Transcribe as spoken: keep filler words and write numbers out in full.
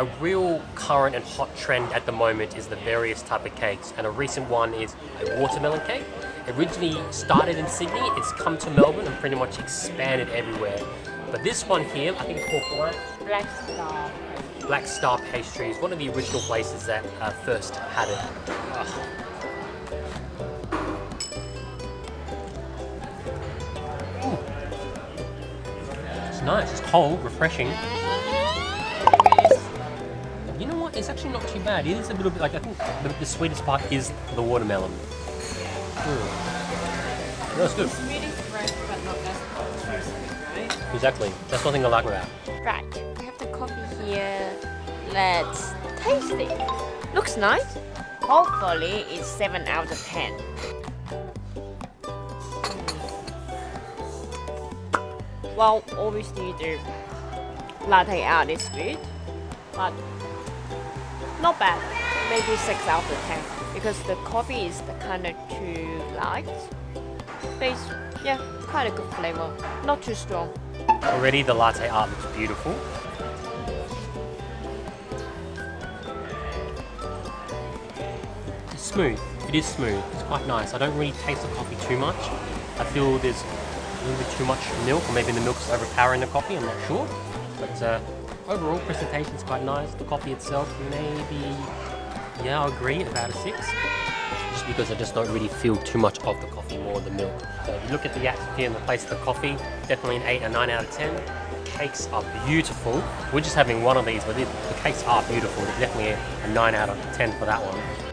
A real current and hot trend at the moment is the various type of cakes, and a recent one is a watermelon cake. It originally started in Sydney, it's come to Melbourne and pretty much expanded everywhere. But this one here, I think it's called Black, Black Star. Black Star Pastry is one of the original places that uh, first had it. Ugh. It's nice, it's cold, refreshing. You know what, it's actually not too bad. It is a little bit like, I think the, the sweetest part is the watermelon. Mm. That's good. It's really fresh, but not that too sweet, right? Exactly. That's one thing I like about it. Right, we have the coffee here. Let's taste it. Looks nice. Hopefully it's seven out of ten. Well, obviously the latte art is good, but not bad, maybe six out of ten, because the coffee is the kind of too light. But it's, yeah, quite a good flavour, not too strong. Already the latte art looks beautiful. It's smooth, it is smooth, it's quite nice. I don't really taste the coffee too much. I feel there's a little bit too much milk, or maybe the milk's overpowering the coffee, I'm not sure. But, uh, overall, presentation is quite nice. The coffee itself, maybe, yeah, I'll agree, about a six. Just because I just don't really feel too much of the coffee, more of the milk. So if you look at the atmosphere and the place of the coffee, definitely an eight, a nine out of ten. The cakes are beautiful. We're just having one of these, but the cakes are beautiful. It's definitely a nine out of ten for that one.